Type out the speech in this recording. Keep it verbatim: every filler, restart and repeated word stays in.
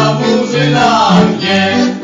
Muzyna, muzyna, nie.